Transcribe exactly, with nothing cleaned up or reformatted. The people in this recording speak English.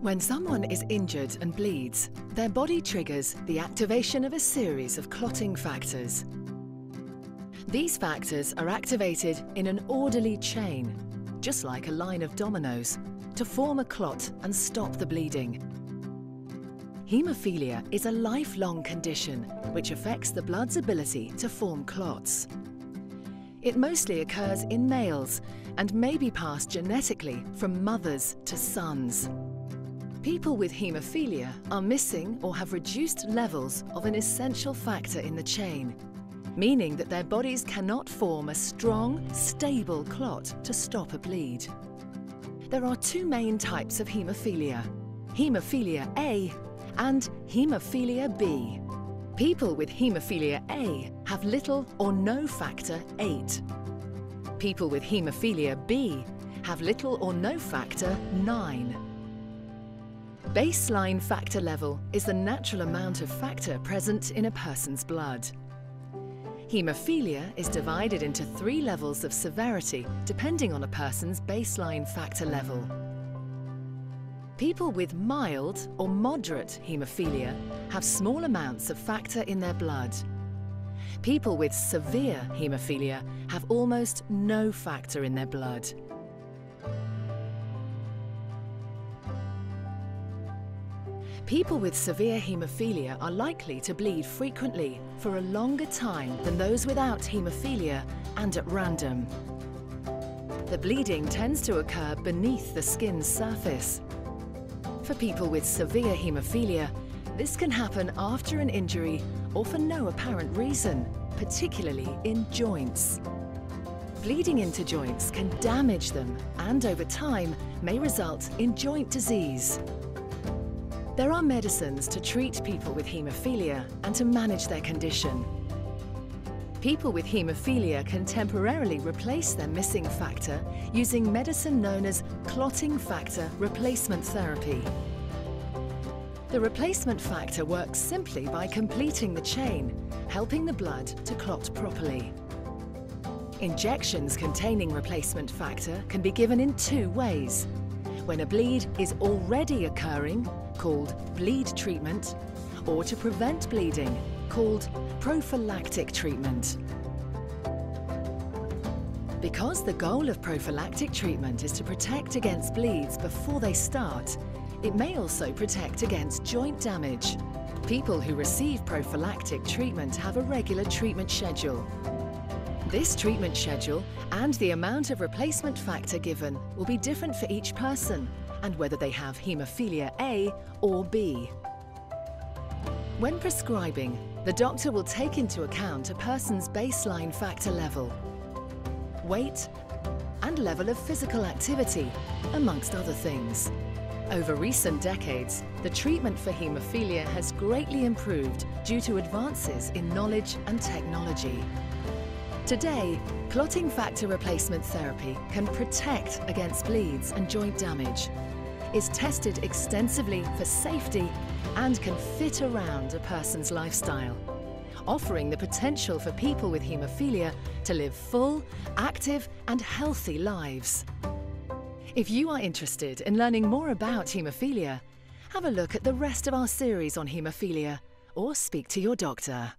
When someone is injured and bleeds, their body triggers the activation of a series of clotting factors. These factors are activated in an orderly chain, just like a line of dominoes, to form a clot and stop the bleeding. Haemophilia is a lifelong condition which affects the blood's ability to form clots. It mostly occurs in males and may be passed genetically from mothers to sons. People with haemophilia are missing or have reduced levels of an essential factor in the chain, meaning that their bodies cannot form a strong, stable clot to stop a bleed. There are two main types of haemophilia, haemophilia A and haemophilia B. People with haemophilia A have little or no factor eight. People with haemophilia B have little or no factor nine. Baseline factor level is the natural amount of factor present in a person's blood. Haemophilia is divided into three levels of severity depending on a person's baseline factor level. People with mild or moderate haemophilia have small amounts of factor in their blood. People with severe haemophilia have almost no factor in their blood. People with severe haemophilia are likely to bleed frequently for a longer time than those without haemophilia and at random. The bleeding tends to occur beneath the skin's surface. For people with severe haemophilia, this can happen after an injury or for no apparent reason, particularly in joints. Bleeding into joints can damage them and over time may result in joint disease. There are medicines to treat people with haemophilia and to manage their condition. People with haemophilia can temporarily replace their missing factor using medicine known as clotting factor replacement therapy. The replacement factor works simply by completing the chain, helping the blood to clot properly. Injections containing replacement factor can be given in two ways. When a bleed is already occurring, called bleed treatment, or to prevent bleeding, called prophylactic treatment. Because the goal of prophylactic treatment is to protect against bleeds before they start, it may also protect against joint damage. People who receive prophylactic treatment have a regular treatment schedule. This treatment schedule and the amount of replacement factor given will be different for each person, and whether they have haemophilia A or B. When prescribing, the doctor will take into account a person's baseline factor level, weight, and level of physical activity, amongst other things. Over recent decades, the treatment for haemophilia has greatly improved due to advances in knowledge and technology. Today, clotting factor replacement therapy can protect against bleeds and joint damage, is tested extensively for safety and can fit around a person's lifestyle, offering the potential for people with haemophilia to live full, active and healthy lives. If you are interested in learning more about haemophilia, have a look at the rest of our series on haemophilia or speak to your doctor.